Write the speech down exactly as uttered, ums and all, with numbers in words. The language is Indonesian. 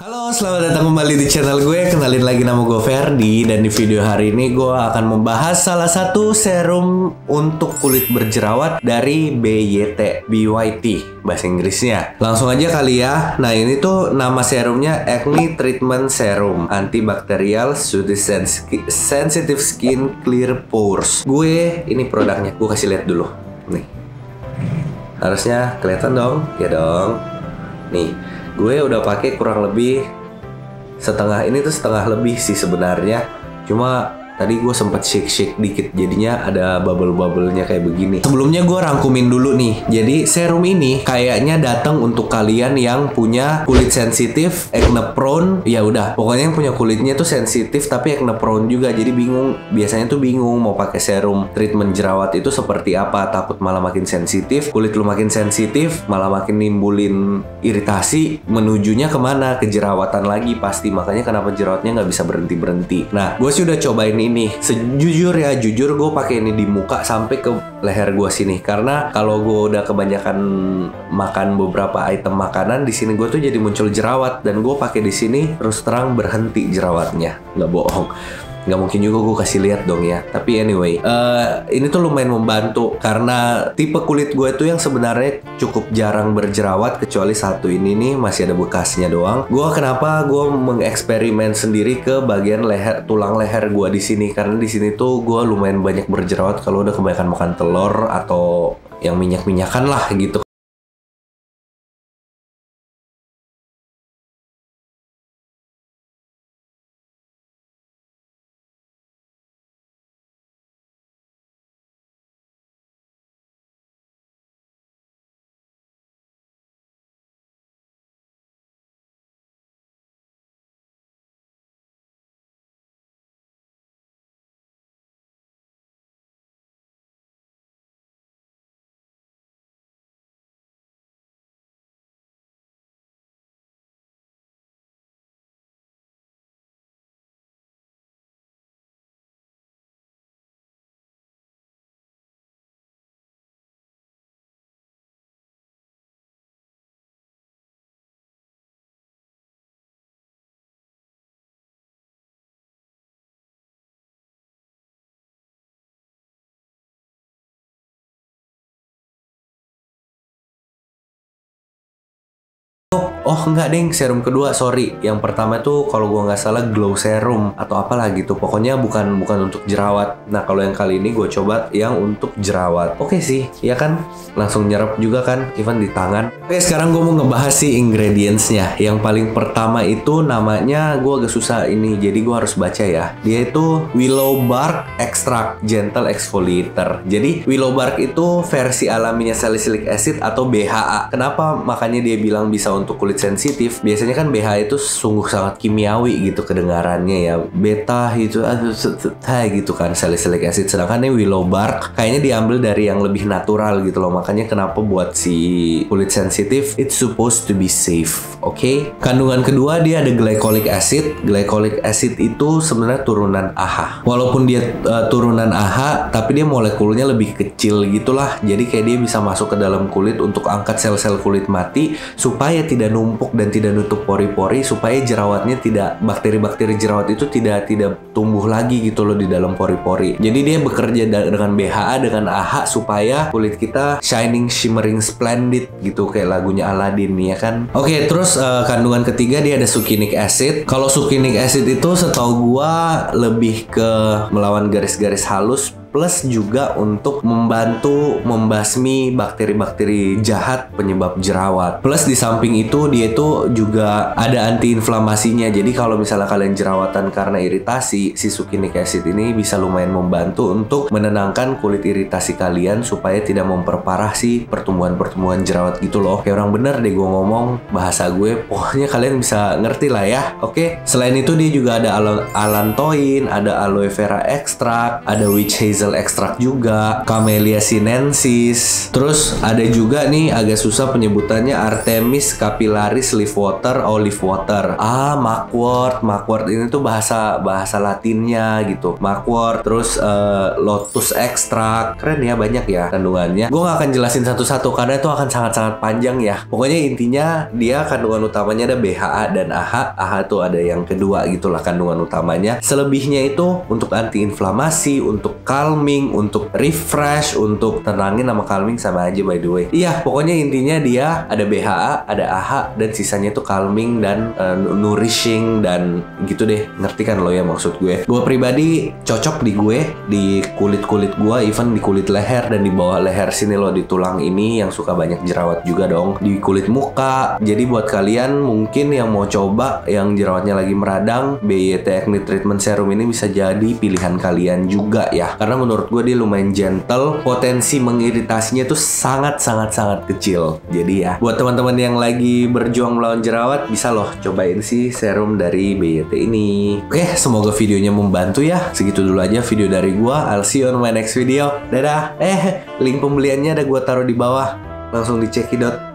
Halo, selamat datang kembali di channel gue. Kenalin lagi, nama gue Ferdi. Dan di video hari ini gue akan membahas salah satu serum untuk kulit berjerawat dari B Y T, B Y T bahasa Inggrisnya. Langsung aja kali ya. Nah, ini tuh nama serumnya Acne Treatment Serum Antibacterial Sensitive Skin Clear Pores. Gue, ini produknya, gue kasih lihat dulu. Nih, harusnya kelihatan dong. Ya dong. Nih, gue udah pakai kurang lebih setengah, ini tuh setengah lebih sih sebenarnya. Cuma tadi gue sempet shake-shake dikit, jadinya ada bubble-bubblenya kayak begini. Sebelumnya gue rangkumin dulu nih. Jadi serum ini kayaknya datang untuk kalian yang punya kulit sensitif, acne prone. Ya udah, pokoknya yang punya kulitnya tuh sensitif tapi acne prone juga. Jadi bingung, biasanya tuh bingung mau pakai serum treatment jerawat itu seperti apa. Takut malah makin sensitif, kulit lu makin sensitif, malah makin nimbulin iritasi. Menujunya kemana? Ke jerawatan lagi pasti. Makanya kenapa jerawatnya nggak bisa berhenti-berhenti. Nah, gue sih udah cobain ini. Ini sejujur ya, jujur gue pakai ini di muka sampai ke leher gue sini, karena kalau gue udah kebanyakan makan beberapa item makanan di sini gue tuh jadi muncul jerawat, dan gue pakai di sini terus terang berhenti jerawatnya, nggak bohong. Nggak mungkin juga gue kasih lihat dong ya. Tapi anyway, uh, ini tuh lumayan membantu karena tipe kulit gue tuh yang sebenarnya cukup jarang berjerawat, kecuali satu ini nih masih ada bekasnya doang. Gue kenapa gue mengeksperimen sendiri ke bagian leher, tulang leher gue di sini, karena di sini tuh gue lumayan banyak berjerawat kalau udah kebanyakan makan telur atau yang minyak-minyakan lah gitu. Oh enggak deng, serum kedua, sorry. Yang pertama tuh kalau gua nggak salah glow serum atau apalah gitu. Pokoknya bukan bukan untuk jerawat. Nah, kalau yang kali ini gue coba yang untuk jerawat. Oke sih, ya kan? Langsung nyerap juga kan, even di tangan. Oke, sekarang gue mau ngebahas sih ingredientsnya. Yang paling pertama itu namanya gue agak susah ini, jadi gue harus baca ya. Dia itu willow bark extract, gentle exfoliator. Jadi willow bark itu versi alaminya salicylic acid atau B H A. Kenapa makanya dia bilang bisa untuk kulit sensitif? Biasanya kan B H A itu sungguh sangat kimiawi gitu kedengarannya ya, beta gitu, gitu kan, salicylic acid. Sedangkan ini willow bark kayaknya diambil dari yang lebih natural gitu loh. Makanya kenapa buat si kulit sensitif it's supposed to be safe. Oke, okay? Kandungan kedua dia ada glycolic acid. Glycolic acid itu sebenarnya turunan A H A. Walaupun dia uh, turunan A H A, tapi dia molekulnya lebih kecil gitulah. Jadi kayak dia bisa masuk ke dalam kulit untuk angkat sel-sel kulit mati supaya tidak numpuk dan tidak nutup pori-pori, supaya jerawatnya tidak, bakteri-bakteri jerawat itu tidak tidak tumbuh lagi gitu loh di dalam pori-pori. Jadi dia bekerja dengan B H A, dengan A H, supaya kulit kita shining, shimmering, splendid gitu, kayak lagunya Aladdin ya kan. Oke, okay, terus uh, kandungan ketiga dia ada succinic acid. Kalau succinic acid itu setahu gua lebih ke melawan garis-garis halus, plus juga untuk membantu membasmi bakteri-bakteri jahat penyebab jerawat. Plus di samping itu dia itu juga ada antiinflamasinya. Jadi kalau misalnya kalian jerawatan karena iritasi, si succinic acid ini bisa lumayan membantu untuk menenangkan kulit iritasi kalian supaya tidak memperparah si pertumbuhan-pertumbuhan jerawat gitu loh. Kayak orang bener deh gue ngomong bahasa gue, pokoknya kalian bisa ngerti lah ya. Oke, selain itu dia juga ada alantoin, ada aloe vera ekstrak, ada witch hazel hazel extract juga, Camellia sinensis. Terus ada juga nih agak susah penyebutannya, Artemis capillaris leaf water, olive water. Ah, Macwort. Macwort ini tuh bahasa bahasa Latinnya gitu. Macwort, terus uh, lotus extract. Keren ya, banyak ya kandungannya. Gue gak akan jelasin satu-satu karena itu akan sangat-sangat panjang ya. Pokoknya intinya dia kandungan utamanya ada B H A dan A H A. A H A tuh ada yang kedua gitulah kandungan utamanya. Selebihnya itu untuk antiinflamasi, untuk calming, untuk refresh, untuk tenangin sama calming sama aja by the way. Iya, pokoknya intinya dia ada B H A, ada A H A, dan sisanya itu calming dan uh, nourishing dan gitu deh. Ngerti kan lo ya maksud gue? Gue pribadi cocok di gue, di kulit-kulit gue, even di kulit leher dan di bawah leher sini lo, di tulang ini yang suka banyak jerawat juga dong, di kulit muka. Jadi buat kalian mungkin yang mau coba yang jerawatnya lagi meradang, B Y T Acne Treatment Serum ini bisa jadi pilihan kalian juga ya, karena menurut gue dia lumayan gentle, potensi mengiritasinya tuh sangat-sangat-sangat kecil. Jadi ya, buat teman-teman yang lagi berjuang melawan jerawat, bisa loh cobain sih serum dari B Y T ini. Oke, semoga videonya membantu ya. Segitu dulu aja video dari gue. I'll see you on my next video. Dadah. Eh, link pembeliannya ada gue taruh di bawah. Langsung dicekidot.